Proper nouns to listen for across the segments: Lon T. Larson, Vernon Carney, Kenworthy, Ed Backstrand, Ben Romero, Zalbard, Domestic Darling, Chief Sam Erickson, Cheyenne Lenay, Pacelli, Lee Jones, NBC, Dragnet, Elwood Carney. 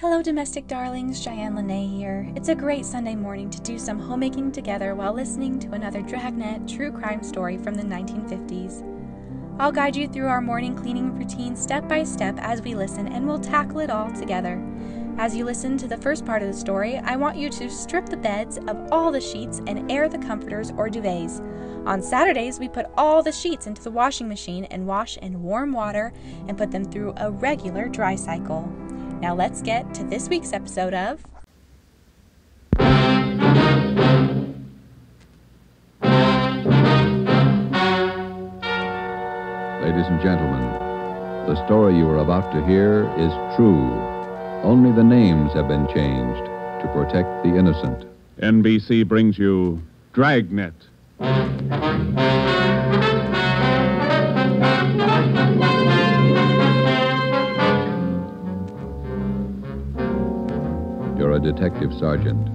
Hello domestic darlings, Cheyenne Lenay here. It's a great Sunday morning to do some homemaking together while listening to another Dragnet true crime story from the 1950s. I'll guide you through our morning cleaning routine step by step as we listen, and we'll tackle it all together. As you listen to the first part of the story, I want you to strip the beds of all the sheets and air the comforters or duvets. On Saturdays, we put all the sheets into the washing machine and wash in warm water and put them through a regular dry cycle. Now let's get to this week's episode of Ladies and gentlemen, the story you are about to hear is true. Only the names have been changed to protect the innocent. NBC brings you Dragnet. You're a detective sergeant.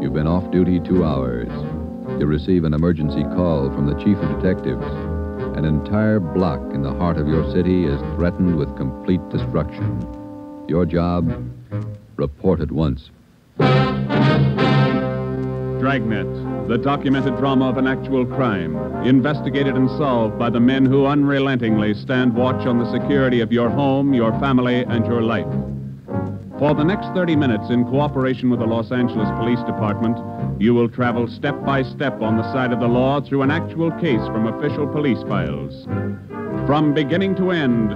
You've been off duty 2 hours. You receive an emergency call from the chief of detectives. An entire block in the heart of your city is threatened with complete destruction. Your job? Report at once. Dragnet, the documented drama of an actual crime, investigated and solved by the men who unrelentingly stand watch on the security of your home, your family, and your life. For the next 30 minutes, in cooperation with the Los Angeles Police Department, you will travel step by step on the side of the law through an actual case from official police files. From beginning to end,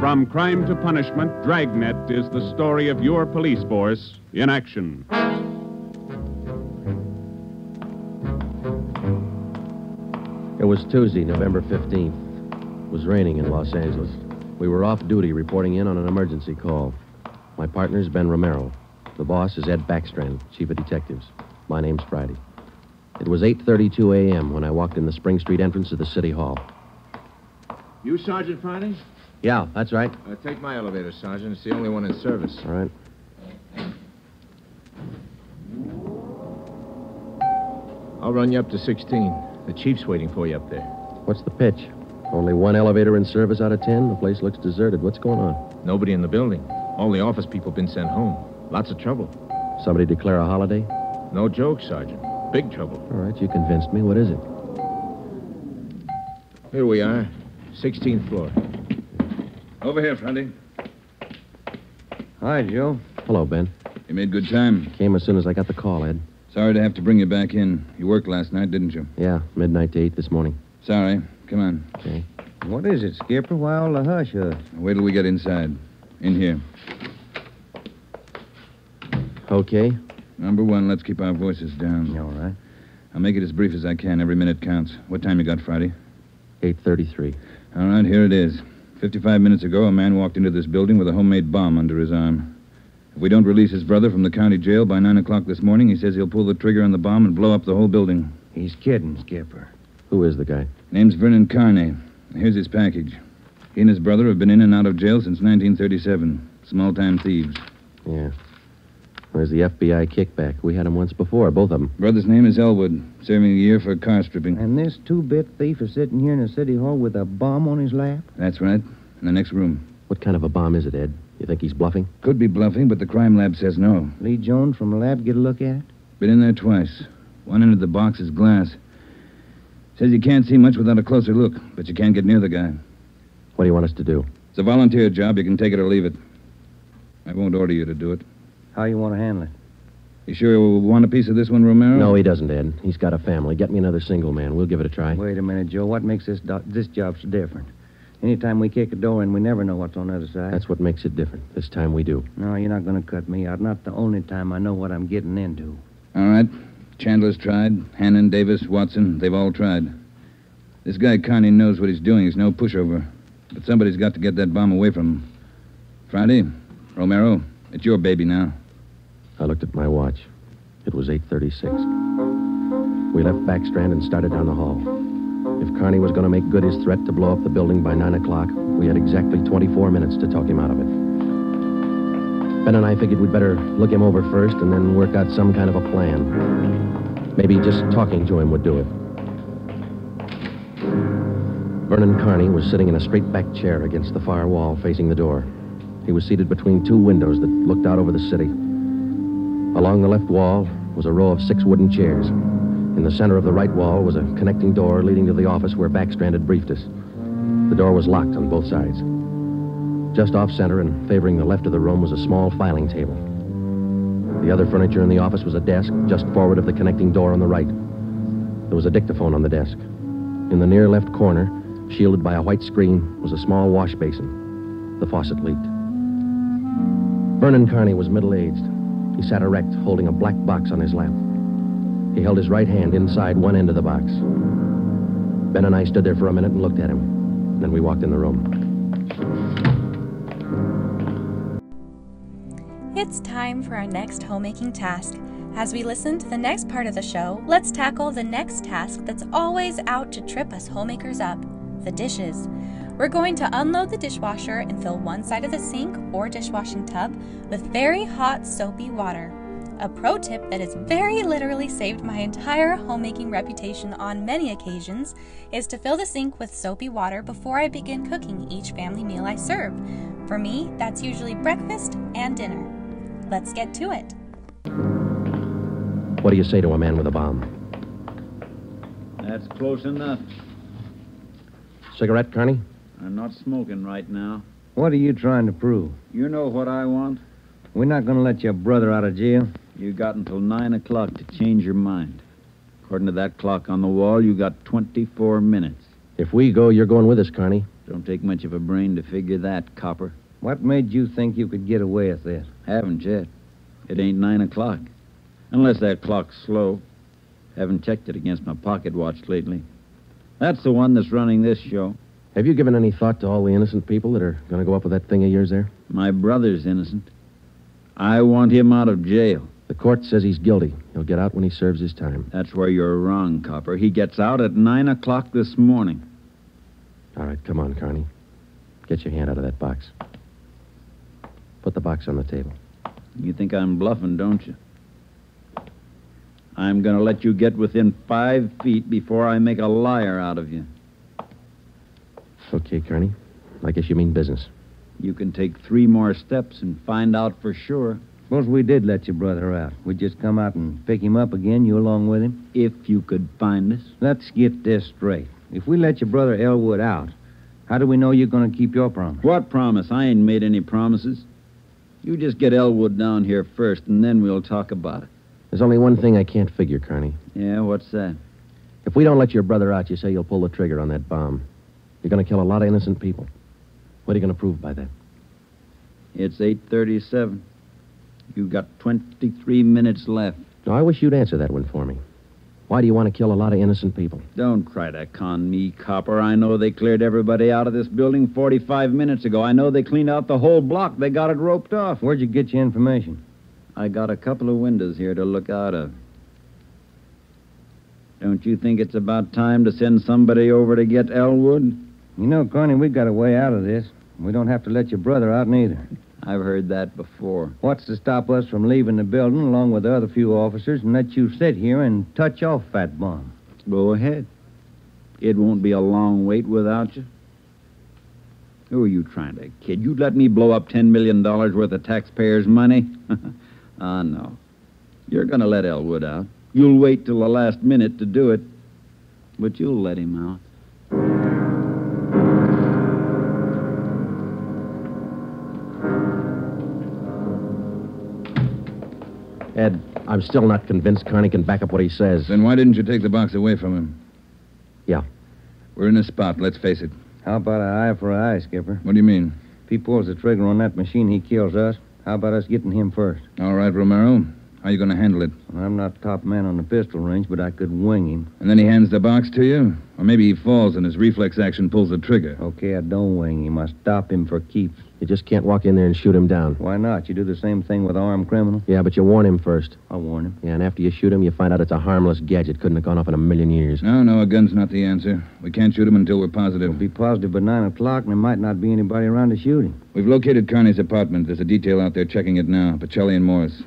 from crime to punishment, Dragnet is the story of your police force in action. It was Tuesday, November 15th. It was raining in Los Angeles. We were off duty reporting in on an emergency call. My partner's Ben Romero. The boss is Ed Backstrand, chief of detectives. My name's Friday. It was 8:32 a.m. when I walked in the Spring Street entrance of the city hall. You Sergeant Friday? Yeah, that's right. Take my elevator, Sergeant. It's the only one in service. All right. I'll run you up to 16. The chief's waiting for you up there. What's the pitch? Only one elevator in service out of 10? The place looks deserted. What's going on? Nobody in the building. All the office people have been sent home. Lots of trouble. Somebody declare a holiday? No joke, Sergeant. Big trouble. All right, you convinced me. What is it? Here we are. 16th floor. Over here, Friday. Hi, Joe. Hello, Ben. You made good time? Came as soon as I got the call, Ed. Sorry to have to bring you back in. You worked last night, didn't you? Yeah, midnight to 8 this morning. Sorry. Come on. Okay. What is it, Skipper? Why all the hush? Wait till we get inside. In here. Okay. Number one, let's keep our voices down. All right. I'll make it as brief as I can. Every minute counts. What time you got, Friday? 8:33. All right, here it is. 55 minutes ago, a man walked into this building with a homemade bomb under his arm. If we don't release his brother from the county jail by 9 o'clock this morning, he says he'll pull the trigger on the bomb and blow up the whole building. He's kidding, Skipper. Who is the guy? Name's Vernon Carney. Here's his package. He and his brother have been in and out of jail since 1937. Small-time thieves. Yeah. There's the FBI kickback. We had him once before, both of them. Brother's name is Elwood, serving a year for car stripping. And this two-bit thief is sitting here in the city hall with a bomb on his lap? That's right, in the next room. What kind of a bomb is it, Ed? You think he's bluffing? Could be bluffing, but the crime lab says no. Lee Jones from the lab get a look at it? Been in there twice. One end of the box is glass. Says you can't see much without a closer look, but you can't get near the guy. What do you want us to do? It's a volunteer job. You can take it or leave it. I won't order you to do it. How you want to handle it? You sure you want a piece of this one, Romero? No, he doesn't, Ed. He's got a family. Get me another single man. We'll give it a try. Wait a minute, Joe. What makes this job so different? Anytime we kick a door in, we never know what's on the other side. That's what makes it different. This time we do. No, you're not going to cut me out. Not the only time I know what I'm getting into. All right. Chandler's tried. Hannon, Davis, Watson, they've all tried. This guy Connie knows what he's doing. He's no pushover. But somebody's got to get that bomb away from him. Friday, Romero, it's your baby now. I looked at my watch. It was 8:36. We left Backstrand and started down the hall. If Carney was going to make good his threat to blow up the building by 9 o'clock, we had exactly 24 minutes to talk him out of it. Ben and I figured we'd better look him over first and then work out some kind of a plan. Maybe just talking to him would do it. Vernon Carney was sitting in a straight-back chair against the far wall facing the door. He was seated between two windows that looked out over the city. Along the left wall was a row of 6 wooden chairs. In the center of the right wall was a connecting door leading to the office where Backstrand had briefed us. The door was locked on both sides. Just off center and favoring the left of the room was a small filing table. The other furniture in the office was a desk just forward of the connecting door on the right. There was a dictaphone on the desk. In the near left corner, shielded by a white screen, was a small wash basin. The faucet leaked. Vernon Carney was middle-aged. He sat erect, holding a black box on his lap. He held his right hand inside one end of the box. Ben and I stood there for a minute and looked at him. Then we walked in the room. It's time for our next homemaking task. As we listen to the next part of the show, let's tackle the next task that's always out to trip us homemakers up, the dishes. We're going to unload the dishwasher and fill one side of the sink or dishwashing tub with very hot, soapy water. A pro tip that has very literally saved my entire homemaking reputation on many occasions is to fill the sink with soapy water before I begin cooking each family meal I serve. For me, that's usually breakfast and dinner. Let's get to it. What do you say to a man with a bomb? That's close enough. Cigarette, Carney? I'm not smoking right now. What are you trying to prove? You know what I want. We're not going to let your brother out of jail. You got until 9 o'clock to change your mind. According to that clock on the wall, you got 24 minutes. If we go, you're going with us, Carney. Don't take much of a brain to figure that, copper. What made you think you could get away with this? Haven't yet. It ain't 9 o'clock. Unless that clock's slow. Haven't checked it against my pocket watch lately. That's the one that's running this show. Have you given any thought to all the innocent people that are going to go up with that thing of yours there? My brother's innocent. I want him out of jail. The court says he's guilty. He'll get out when he serves his time. That's where you're wrong, copper. He gets out at 9 o'clock this morning. All right, come on, Carney. Get your hand out of that box. Put the box on the table. You think I'm bluffing, don't you? I'm going to let you get within 5 feet before I make a liar out of you. Okay, Carney. I guess you mean business. You can take 3 more steps and find out for sure. Suppose we did let your brother out. We'd just come out and pick him up again, you along with him? If you could find us. Let's get this straight. If we let your brother Elwood out, how do we know you're going to keep your promise? What promise? I ain't made any promises. You just get Elwood down here first, and then we'll talk about it. There's only one thing I can't figure, Carney. Yeah, what's that? If we don't let your brother out, you say you'll pull the trigger on that bomb. You're going to kill a lot of innocent people. What are you going to prove by that? It's 8:37. You've got 23 minutes left. Now, I wish you'd answer that one for me. Why do you want to kill a lot of innocent people? Don't try to con me, copper. I know they cleared everybody out of this building 45 minutes ago. I know they cleaned out the whole block. They got it roped off. Where'd you get your information? I got a couple of windows here to look out of. Don't you think it's about time to send somebody over to get Elwood? You know, Carney, we got a way out of this. We don't have to let your brother out, neither. I've heard that before. What's to stop us from leaving the building along with the other few officers and let you sit here and touch off that bomb? Go ahead. It won't be a long wait without you. Who are you trying to kid? You'd let me blow up $10 million worth of taxpayers' money? Ah, no. You're going to let Elwood out. You'll wait till the last minute to do it, but you'll let him out. Ed, I'm still not convinced Carney can back up what he says. Then why didn't you take the box away from him? Yeah. We're in a spot, let's face it. How about an eye for an eye, Skipper? What do you mean? If he pulls the trigger on that machine, he kills us. How about us getting him first? All right, Romero. How are you going to handle it? Well, I'm not top man on the pistol range, but I could wing him. And then he hands the box to you? Or maybe he falls and his reflex action pulls the trigger. Okay, I don't wing him. I stop him for keeps. You just can't walk in there and shoot him down. Why not? You do the same thing with an armed criminal. Yeah, but you warn him first. I'll warn him. Yeah, and after you shoot him, you find out it's a harmless gadget. Couldn't have gone off in a million years. No, a gun's not the answer. We can't shoot him until we're positive. We'll be positive by 9 o'clock, and there might not be anybody around to shoot him. We've located Carney's apartment. There's a detail out there checking it now. Pacelli and Morris.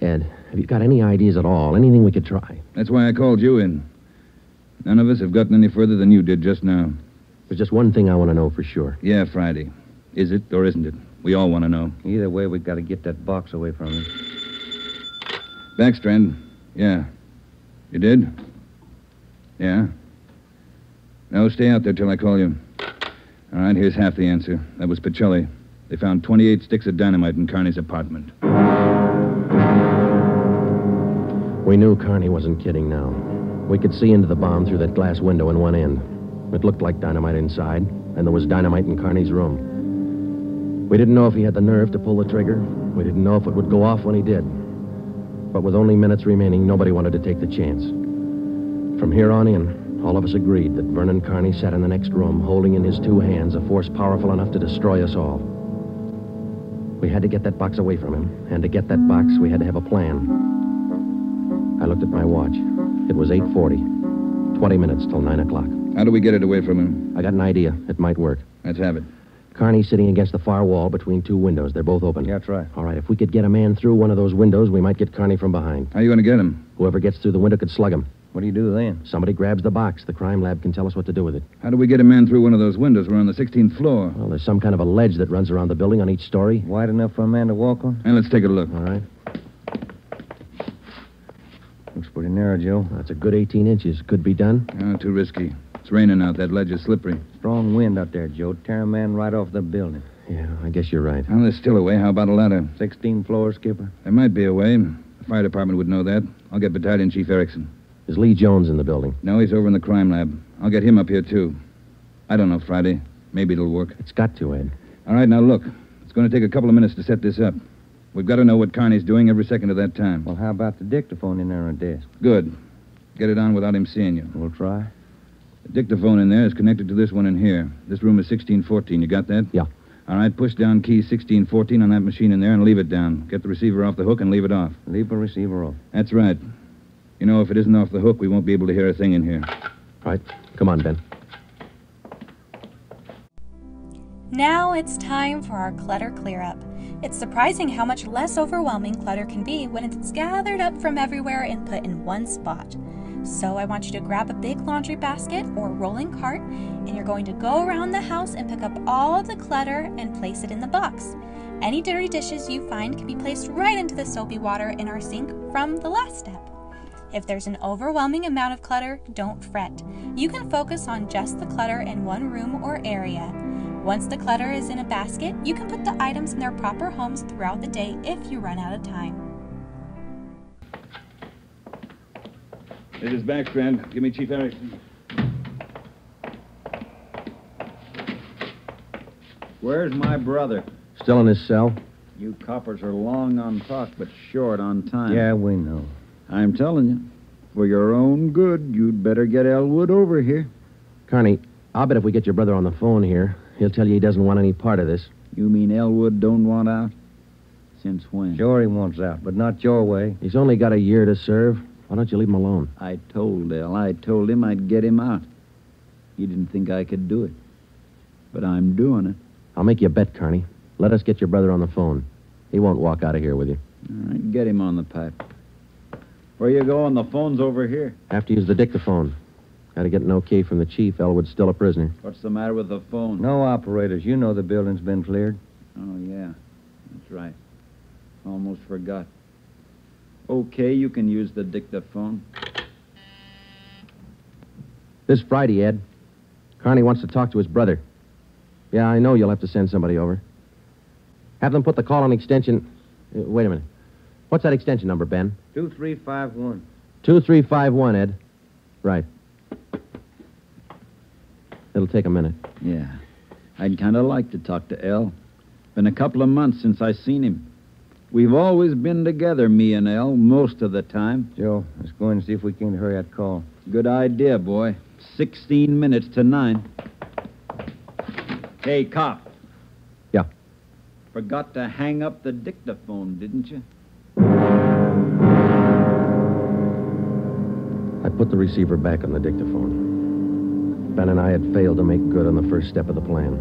Ed, have you got any ideas at all? Anything we could try? That's why I called you in. None of us have gotten any further than you did just now. There's just one thing I want to know for sure. Yeah, Friday. Is it or isn't it? We all want to know. Either way, we've got to get that box away from him. Backstrand. Yeah. You did? Yeah. No, stay out there till I call you. All right, here's half the answer. That was Pacelli. They found 28 sticks of dynamite in Carney's apartment. We knew Carney wasn't kidding now. We could see into the bomb through that glass window in one end. It looked like dynamite inside, and there was dynamite in Carney's room. We didn't know if he had the nerve to pull the trigger. We didn't know if it would go off when he did. But with only minutes remaining, nobody wanted to take the chance. From here on in, all of us agreed that Vernon Carney sat in the next room holding in his two hands a force powerful enough to destroy us all. We had to get that box away from him, and to get that box, we had to have a plan. I looked at my watch. It was 8:40, 20 minutes till 9 o'clock. How do we get it away from him? I got an idea. It might work. Let's have it. Carney's sitting against the far wall between two windows. They're both open. Yeah, try. All right, if we could get a man through one of those windows, we might get Carney from behind. How are you going to get him? Whoever gets through the window could slug him. What do you do then? Somebody grabs the box. The crime lab can tell us what to do with it. How do we get a man through one of those windows? We're on the 16th floor. Well, there's some kind of a ledge that runs around the building on each story. Wide enough for a man to walk on? And let's take a look. All right. Looks pretty narrow, Joe. That's a good 18 inches. Could be done. No, too risky. It's raining out. That ledge is slippery. Strong wind out there, Joe. Tear a man right off the building. Yeah, I guess you're right. Well, there's still a way. How about a ladder? 16 floors, Skipper. There might be a way. The fire department would know that. I'll get Battalion Chief Erickson. Is Lee Jones in the building? No, he's over in the crime lab. I'll get him up here, too. I don't know, Friday. Maybe it'll work. It's got to, Ed. All right, now look. It's going to take a couple of minutes to set this up. We've got to know what Carney's doing every second of that time. Well, how about the dictaphone in there on the desk? Good. Get it on without him seeing you. We'll try. The dictaphone in there is connected to this one in here. This room is 1614. You got that? Yeah. All right, push down key 1614 on that machine in there and leave it down. Get the receiver off the hook and leave it off. Leave the receiver off. That's right. You know, if it isn't off the hook, we won't be able to hear a thing in here. All right. Come on, Ben. Now it's time for our clutter clear-up. It's surprising how much less overwhelming clutter can be when it's gathered up from everywhere and put in one spot. So I want you to grab a big laundry basket or rolling cart, and you're going to go around the house and pick up all of the clutter and place it in the box. Any dirty dishes you find can be placed right into the soapy water in our sink from the last step. If there's an overwhelming amount of clutter, don't fret. You can focus on just the clutter in one room or area. Once the clutter is in a basket, you can put the items in their proper homes throughout the day if you run out of time. This is Backstrand. Give me Chief Erickson. Where's my brother? Still in his cell. You coppers are long on talk, but short on time. Yeah, we know. I'm telling you, for your own good, you'd better get Elwood over here. Carney, I'll bet if we get your brother on the phone here, he'll tell you he doesn't want any part of this. You mean Elwood don't want out? Since when? Sure he wants out, but not your way. He's only got a year to serve. Why don't you leave him alone? I told El. I told him I'd get him out. He didn't think I could do it. But I'm doing it. I'll make you a bet, Carney. Let us get your brother on the phone. He won't walk out of here with you. All right, get him on the pipe. Where you going? The phone's over here. Have to use the dictaphone. Got to get an okay from the chief. Elwood's still a prisoner. What's the matter with the phone? No operators. You know the building's been cleared. Oh, yeah. That's right. Almost forgot. Okay, you can use the dictaphone. This Friday, Ed. Carney wants to talk to his brother. Yeah, I know you'll have to send somebody over. Have them put the call on extension... Wait a minute. What's that extension number, Ben? 2351. 2351, Ed. Right. It'll take a minute. Yeah. I'd kind of like to talk to El. Been a couple of months since I seen him. We've always been together, me and El, most of the time. Joe, let's go in and see if we can hurry that call. Good idea, boy. 16 minutes to 9. Hey, cop. Yeah. Forgot to hang up the dictaphone, didn't you? I put the receiver back on the dictaphone. Ben and I had failed to make good on the first step of the plan.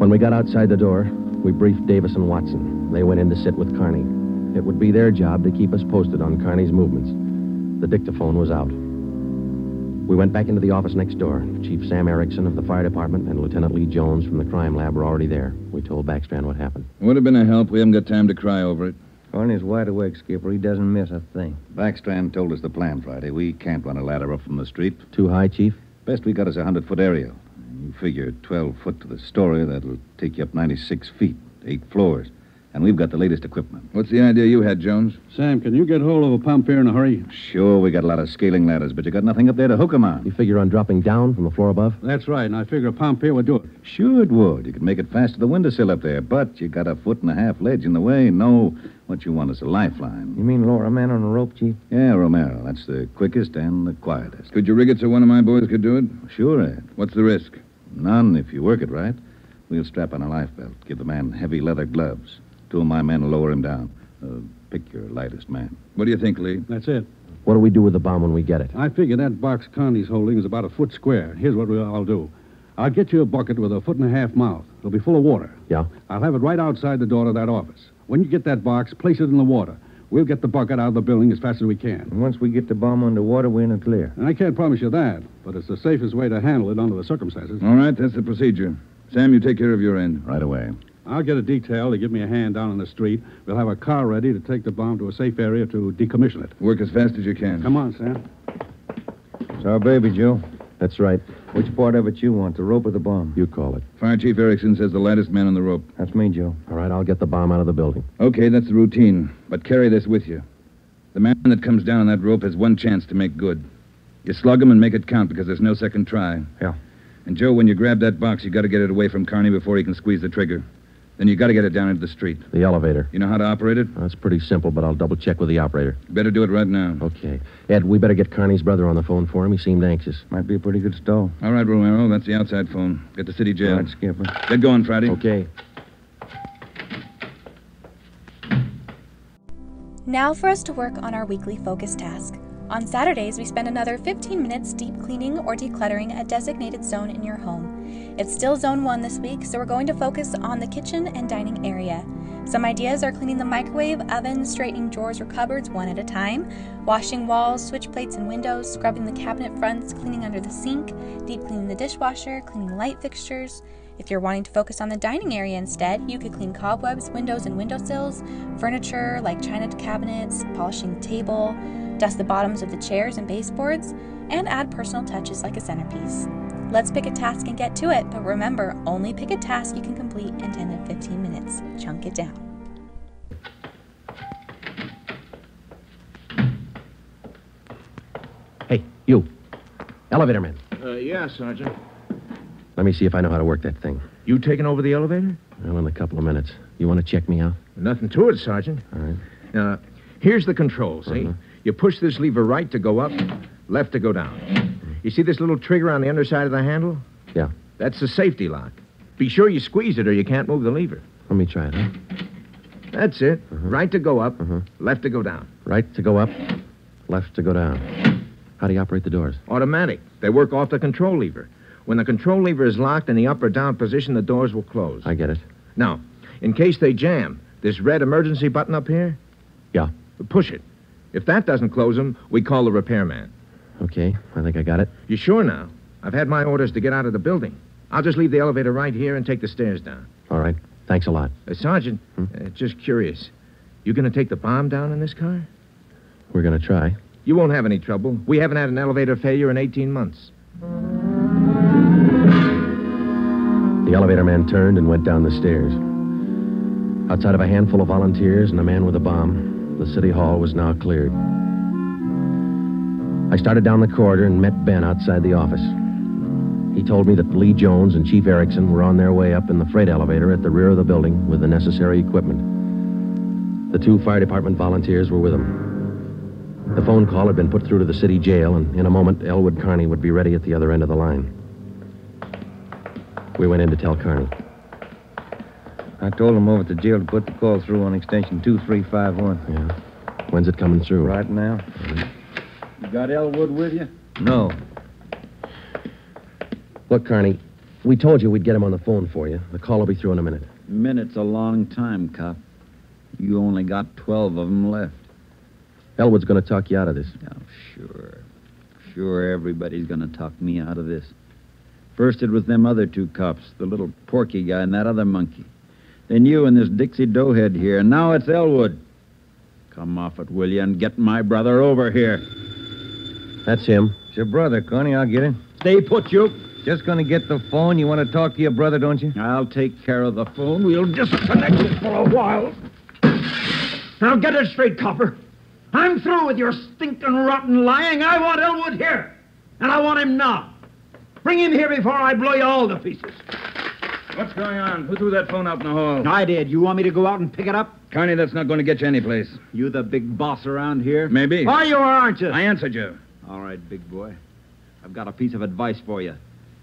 When we got outside the door, we briefed Davis and Watson. They went in to sit with Carney. It would be their job to keep us posted on Carney's movements. The dictaphone was out. We went back into the office next door. Chief Sam Erickson of the fire department and Lieutenant Lee Jones from the crime lab were already there. We told Backstrand what happened. It would have been a help. We haven't got time to cry over it. Carney's wide awake, Skipper. He doesn't miss a thing. Backstrand told us the plan Friday. We can't run a ladder up from the street. Too high, Chief? Best we got is a 100-foot aerial. You figure 12-foot to the story, that'll take you up 96 feet, 8 floors. And we've got the latest equipment. What's the idea you had, Jones? Sam, can you get hold of a pump here in a hurry? Sure, we got a lot of scaling ladders, but you got nothing up there to hook 'em on. You figure on dropping down from the floor above? That's right, and I figure a pump here would do it. Sure it would. You could make it fast to the windowsill up there, but you got a 1.5-foot ledge in the way. No, what you want is a lifeline. You mean lower a man on a rope, Chief? Yeah, Romero. That's the quickest and the quietest. Could you rig it so one of my boys could do it? Sure, Ed. What's the risk? None, if you work it right. We'll strap on a life belt, give the man heavy leather gloves. Two of my men will lower him down. Pick your lightest man. What do you think, Lee? That's it. What do we do with the bomb when we get it? I figure that box Connie's holding is about a foot square. Here's what I'll do. I'll get you a bucket with a 1.5-foot mouth. It'll be full of water. Yeah? I'll have it right outside the door of that office. When you get that box, place it in the water. We'll get the bucket out of the building as fast as we can. And once we get the bomb underwater, we're in the clear. And I can't promise you that, but it's the safest way to handle it under the circumstances. All right, that's the procedure. Sam, you take care of your end. Right away. I'll get a detail to give me a hand down in the street. We'll have a car ready to take the bomb to a safe area to decommission it. Work as fast as you can. Come on, Sam. It's our baby, Joe. That's right. Which part of it you want, the rope or the bomb? You call it. Fire Chief Erickson says the lightest man on the rope. That's me, Joe. All right, I'll get the bomb out of the building. Okay, that's the routine. But carry this with you. The man that comes down on that rope has one chance to make good. You slug him and make it count because there's no second try. Yeah. And, Joe, when you grab that box, you got to get it away from Carney before he can squeeze the trigger. Then you got to get it down into the street. The elevator. You know how to operate it? Well, it's pretty simple, but I'll double-check with the operator. Better do it right now. Okay. Ed, we better get Carney's brother on the phone for him. He seemed anxious. Might be a pretty good stall. All right, Romero, that's the outside phone. Get the city jail. All right, Skipper. Get going, Friday. Okay. Now for us to work on our weekly focus task. On Saturdays, we spend another 15 minutes deep cleaning or decluttering a designated zone in your home. It's still Zone 1 this week, so we're going to focus on the kitchen and dining area. Some ideas are cleaning the microwave, oven, straightening drawers or cupboards one at a time, washing walls, switch plates and windows, scrubbing the cabinet fronts, cleaning under the sink, deep cleaning the dishwasher, cleaning light fixtures. If you're wanting to focus on the dining area instead, you could clean cobwebs, windows and windowsills, furniture like china cabinets, polishing the table, dust the bottoms of the chairs and baseboards, and add personal touches like a centerpiece. Let's pick a task and get to it, but remember, only pick a task you can complete in 10 to 15 minutes. Chunk it down. Hey, you. Elevator man. Yeah, Sergeant. Let me see if I know how to work that thing. You taking over the elevator? Well, in a couple of minutes. You want to check me out? Nothing to it, Sergeant. All right. Now, here's the controls, see? You push this lever right to go up, left to go down. You see this little trigger on the underside of the handle? Yeah. That's the safety lock. Be sure you squeeze it or you can't move the lever. Let me try it, huh? That's it. Right to go up, left to go down. Right to go up, left to go down. How do you operate the doors? Automatic. They work off the control lever. When the control lever is locked in the up or down position, the doors will close. I get it. Now, in case they jam, this red emergency button up here? Yeah. Push it. If that doesn't close them, we call the repairman. Okay, I think I got it. You sure now? I've had my orders to get out of the building. I'll just leave the elevator right here and take the stairs down. All right, thanks a lot. Sergeant, just curious. You going to take the bomb down in this car? We're going to try. You won't have any trouble. We haven't had an elevator failure in 18 months. The elevator man turned and went down the stairs. Outside of a handful of volunteers and a man with a bomb, the city hall was now cleared. I started down the corridor and met Ben outside the office. He told me that Lee Jones and Chief Erickson were on their way up in the freight elevator at the rear of the building with the necessary equipment. The two fire department volunteers were with them. The phone call had been put through to the city jail, and in a moment, Elwood Carney would be ready at the other end of the line. We went in to tell Carney. I told him over at the jail to put the call through on extension 2351. Yeah. When's it coming through? Right now. You got Elwood with you? No. Look, Carney, we told you we'd get him on the phone for you. The call will be through in a minute. A minute's a long time, cop. You only got 12 of them left. Elwood's going to talk you out of this. Oh, sure. Sure, everybody's gonna talk me out of this. First it was them other two cops, the little porky guy and that other monkey. Then you and this Dixie Doughhead here, and now it's Elwood. Come off it, will you, and get my brother over here. That's him. It's your brother, Carney. I'll get him. Stay put, you. Just gonna get the phone. You want to talk to your brother, don't you? I'll take care of the phone. We'll disconnect it for a while. Now get it straight, copper. I'm through with your stinking, rotten lying. I want Elwood here. And I want him now. Bring him here before I blow you all to pieces. What's going on? Who threw that phone out in the hall? I did. You want me to go out and pick it up? Carney, that's not going to get you anyplace. You the big boss around here? Maybe. Why, you are, aren't you? I answered you. All right, big boy. I've got a piece of advice for you.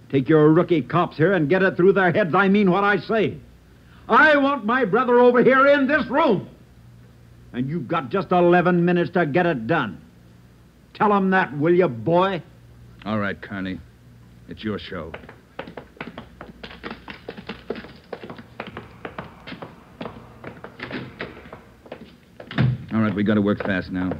Take your rookie cops here and get it through their heads. I mean what I say. I want my brother over here in this room. And you've got just 11 minutes to get it done. Tell them that, will you, boy? All right, Carney. It's your show. All right, we got to work fast now.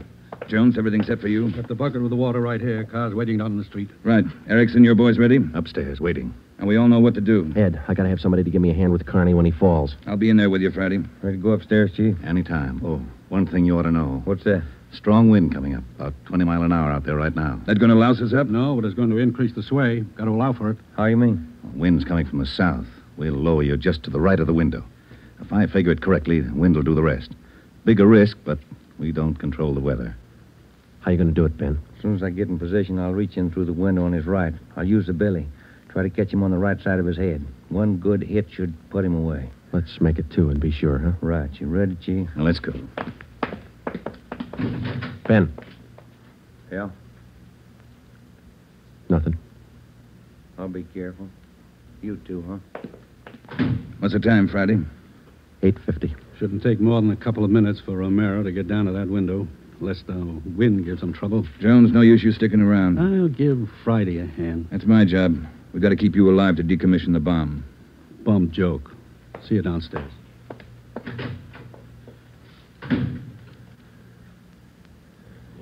Jones, everything set for you? Got the bucket with the water right here. Car's waiting down in the street. Right. Erickson, your boy's ready? Upstairs, waiting. And we all know what to do. Ed, I gotta have somebody to give me a hand with Carney when he falls. I'll be in there with you, Friday. Ready to go upstairs, Chief? Anytime. Oh, one thing you ought to know. What's that? Strong wind coming up. About 20 mile an hour out there right now. That gonna louse us up? No, but it's going to increase the sway. Gotta allow for it. How you mean? Wind's coming from the south. We'll lower you just to the right of the window. If I figure it correctly, the wind will do the rest. Bigger risk, but we don't control the weather. How you gonna do it, Ben? As soon as I get in position, I'll reach in through the window on his right. I'll use the belly. Try to catch him on the right side of his head. One good hit should put him away. Let's make it two and be sure, huh? Right. You ready, Chief? Now, let's go. Ben. Yeah? Nothing. I'll be careful. You too, huh? What's the time, Friday? 8:50. Shouldn't take more than a couple of minutes for Romero to get down to that window. Unless the wind gives him trouble. Jones, no use you sticking around. I'll give Friday a hand. That's my job. We've got to keep you alive to decommission the bomb. Bum joke. See you downstairs.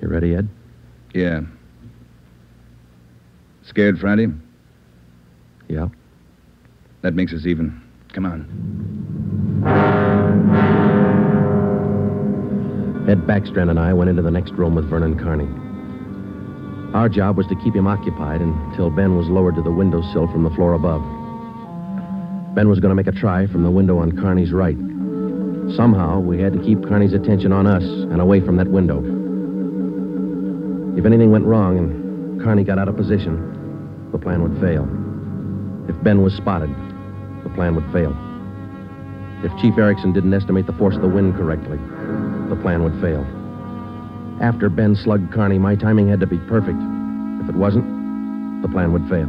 You ready, Ed? Yeah. Scared, Friday? Yeah. That makes us even. Come on. Ed Backstrand and I went into the next room with Vernon Carney. Our job was to keep him occupied until Ben was lowered to the windowsill from the floor above. Ben was going to make a try from the window on Carney's right. Somehow, we had to keep Carney's attention on us and away from that window. If anything went wrong and Carney got out of position, the plan would fail. If Ben was spotted, the plan would fail. If Chief Erickson didn't estimate the force of the wind correctly, the plan would fail. After Ben slugged Carney, my timing had to be perfect. If it wasn't, the plan would fail.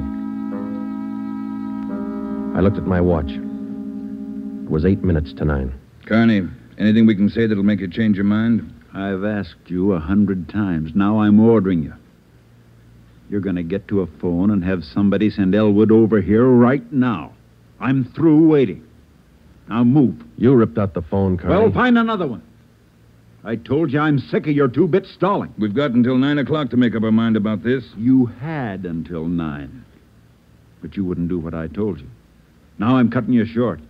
I looked at my watch. It was 8 minutes to 9. Carney, anything we can say that'll make you change your mind? I've asked you 100 times. Now I'm ordering you. You're going to get to a phone and have somebody send Elwood over here right now. I'm through waiting. Now move. You ripped out the phone, Carney. Well, find another one. I told you I'm sick of your two-bit stalling. We've got until 9 o'clock to make up our mind about this. You had until 9. But you wouldn't do what I told you. Now I'm cutting you short.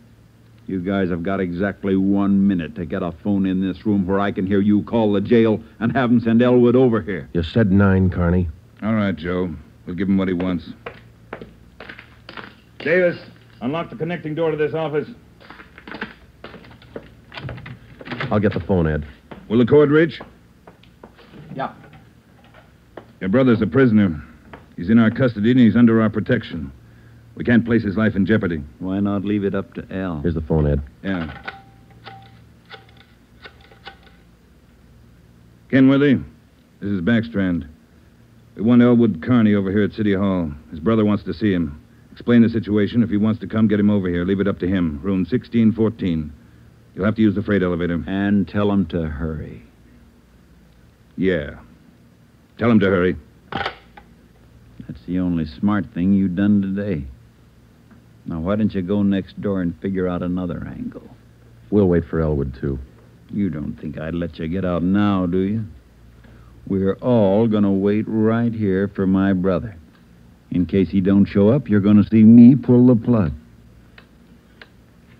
You guys have got exactly 1 minute to get a phone in this room where I can hear you call the jail and have them send Elwood over here. You said 9, Carney. All right, Joe. We'll give him what he wants. Davis, unlock the connecting door to this office. I'll get the phone, Ed. Will the cord reach? Yeah. Your brother's a prisoner. He's in our custody and he's under our protection. We can't place his life in jeopardy. Why not leave it up to Al? Here's the phone, Ed. Yeah. Kenworthy, this is Backstrand. We want Elwood Carney over here at City Hall. His brother wants to see him. Explain the situation. If he wants to come, get him over here. Leave it up to him. Room 1614. You'll have to use the freight elevator. And tell him to hurry. Yeah. Tell him to hurry. That's the only smart thing you done today. Now, why don't you go next door and figure out another angle? We'll wait for Elwood, too. You don't think I'd let you get out now, do you? We're all going to wait right here for my brother. In case he don't show up, you're going to see me pull the plug.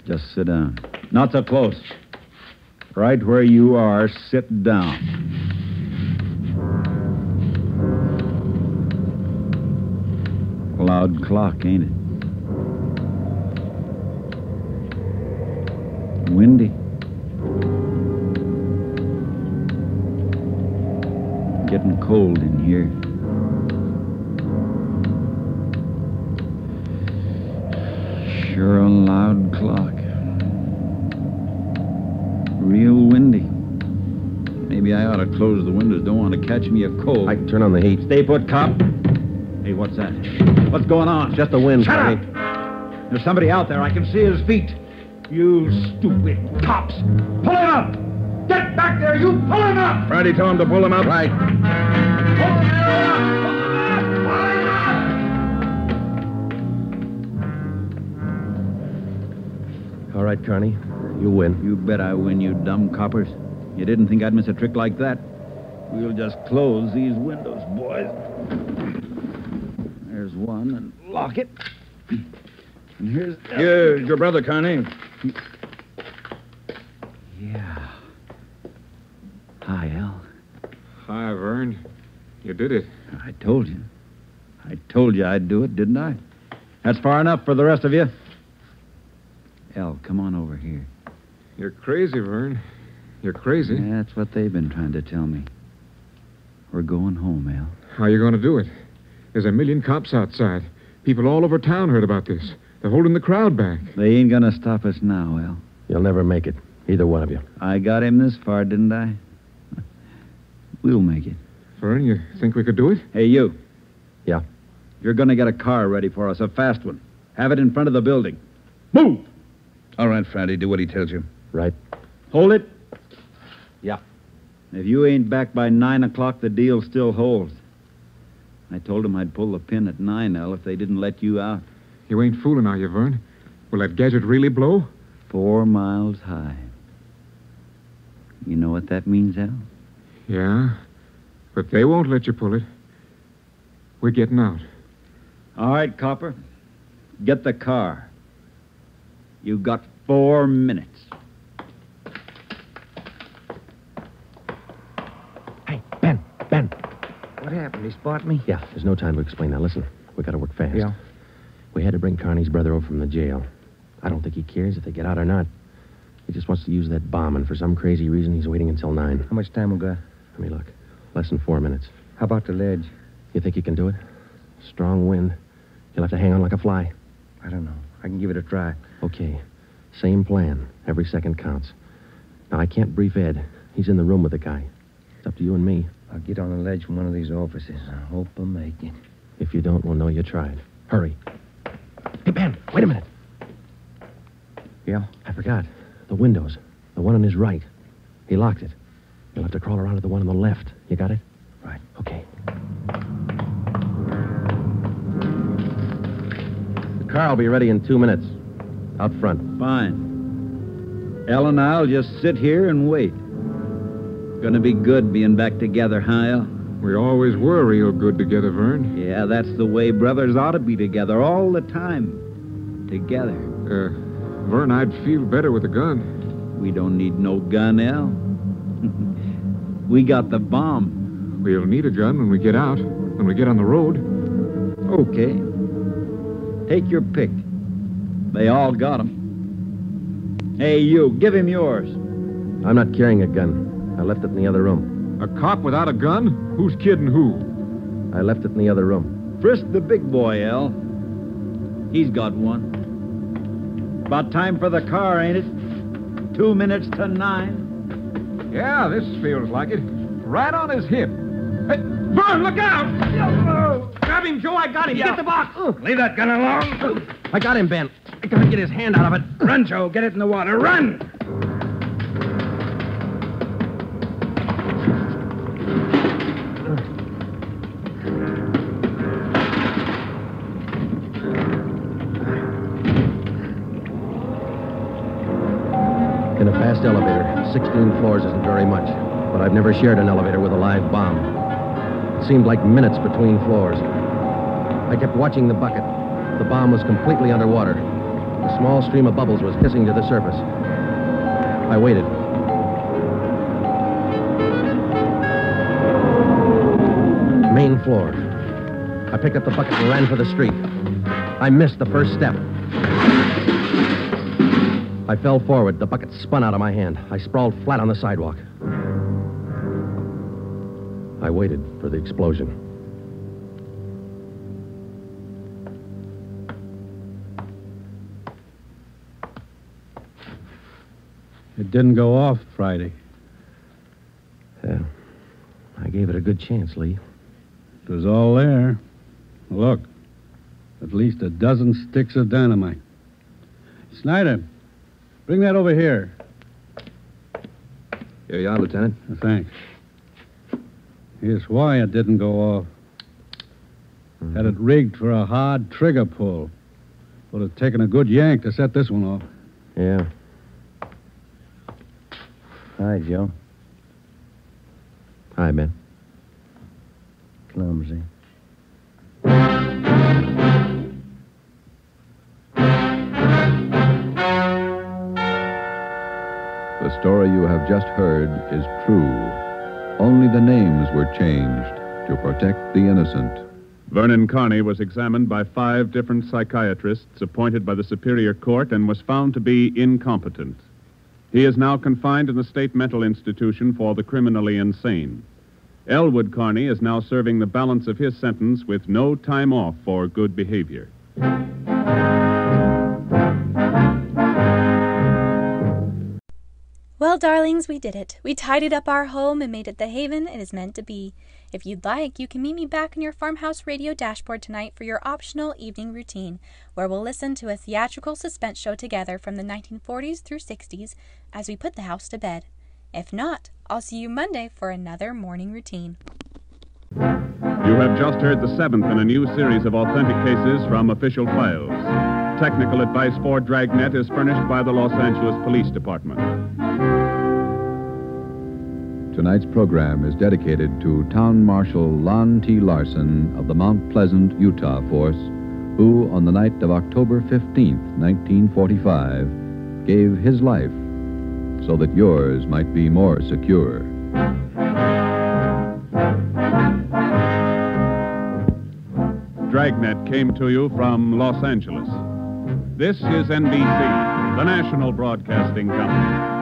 Just sit down. Not so close. Right where you are, sit down. Loud clock, ain't it? Windy. Getting cold in here. Sure a loud clock. Real windy. Maybe I ought to close the windows. Don't want to catch me a cold. I can turn on the heat. Stay put, cop. Hey, what's that? What's going on? Just the wind. Shut up! There's somebody out there. I can see his feet. You stupid cops. Pull him up! Get back there, you! Pull him up! Friday, tell him to pull him out. Right. Pull him out! Pull him out! All right, Carney. You win. You bet I win, you dumb coppers. You didn't think I'd miss a trick like that. We'll just close these windows, boys. There's one, and lock it. And here's... Here's your brother, Carney. Yeah. Hi, El. Hi, Vern. You did it. I told you. I told you I'd do it, didn't I? That's far enough for the rest of you. El, come on over here. You're crazy, Vern. You're crazy. Yeah, that's what they've been trying to tell me. We're going home, El. How are you going to do it? There's a million cops outside. People all over town heard about this. They're holding the crowd back. They ain't going to stop us now, El. You'll never make it, either one of you. I got him this far, didn't I? We'll make it. Vern, you think we could do it? Hey, you. Yeah? You're going to get a car ready for us, a fast one. Have it in front of the building. Move! All right, Friday, do what he tells you. Right. Hold it. Yeah. If you ain't back by 9 o'clock, the deal still holds. I told them I'd pull the pin at 9, El, if they didn't let you out. You ain't fooling, are you, Vern? Will that gadget really blow? 4 miles high. You know what that means, El? Yeah, but they won't let you pull it. We're getting out. All right, copper. Get the car. You've got 4 minutes. Hey, Ben, Ben. What happened? He spotted me? Yeah, there's no time to explain now. Listen, we got to work fast. Yeah? We had to bring Carney's brother over from the jail. I don't think he cares if they get out or not. He just wants to use that bomb, and for some crazy reason, he's waiting until 9. How much time we got? Let me look. Less than 4 minutes. How about the ledge? You think you can do it? Strong wind. You'll have to hang on like a fly. I don't know. I can give it a try. Okay. Same plan. Every second counts. Now, I can't brief Ed. He's in the room with the guy. It's up to you and me. I'll get on the ledge from one of these offices. I hope I make it. If you don't, we'll know you tried. Hurry. Hey, Ben, wait a minute. Yeah? I forgot. The windows. The one on his right. He locked it. You'll have to crawl around to the one on the left. You got it? Right. Okay. The car will be ready in 2 minutes. Out front. Fine. El and I'll just sit here and wait. Gonna be good being back together, huh, El? We always were real good together, Vern. Yeah, that's the way brothers ought to be together all the time. Together. Vern, I'd feel better with a gun. We don't need no gun, El. We got the bomb. We'll need a gun when we get out, when we get on the road. Okay. Take your pick. They all got 'em. Hey, you, give him yours. I'm not carrying a gun. I left it in the other room. A cop without a gun? Who's kidding who? I left it in the other room. Frisk the big boy, El. He's got one. About time for the car, ain't it? 2 minutes to 9. Yeah, this feels like it. Right on his hip. Hey, Vern, look out! Grab him, Joe. I got him. Yeah. Get the box. Leave that gun alone. I got him, Ben. I gotta get his hand out of it. Run, Joe. Get it in the water. Run! In a fast elevator, 16 floors isn't very much. but I've never shared an elevator with a live bomb. It seemed like minutes between floors. I kept watching the bucket. The bomb was completely underwater. A small stream of bubbles was hissing to the surface. I waited. Main floor. I picked up the bucket and ran for the street. I missed the first step. I fell forward. The bucket spun out of my hand. I sprawled flat on the sidewalk. I waited for the explosion. It didn't go off Friday. Yeah. I gave it a good chance, Lee. It was all there. Look, at least a dozen sticks of dynamite. Snyder, bring that over here. Here you are, Lieutenant. Oh, thanks. Here's why it didn't go off. Mm-hmm. Had it rigged for a hard trigger pull. Would have taken a good yank to set this one off. Yeah. Hi, Joe. Hi, Ben. Clumsy. The story you have just heard is true. Only the names were changed to protect the innocent. Vernon Carney was examined by 5 different psychiatrists appointed by the Superior Court and was found to be incompetent. He is now confined in the State Mental Institution for the Criminally Insane. Elwood Carney is now serving the balance of his sentence with no time off for good behavior. Well, darlings, we did it. We tidied up our home and made it the haven it is meant to be. If you'd like, you can meet me back in your Farmhouse Radio dashboard tonight for your optional evening routine, where we'll listen to a theatrical suspense show together from the 1940s through 60s as we put the house to bed. If not, I'll see you Monday for another morning routine. You have just heard the 7th in a new series of authentic cases from official files. Technical advice for Dragnet is furnished by the Los Angeles Police Department. Tonight's program is dedicated to Town Marshal Lon T. Larson of the Mount Pleasant, Utah force, who, on the night of October 15, 1945, gave his life so that yours might be more secure. Dragnet came to you from Los Angeles. This is NBC, the national broadcasting company.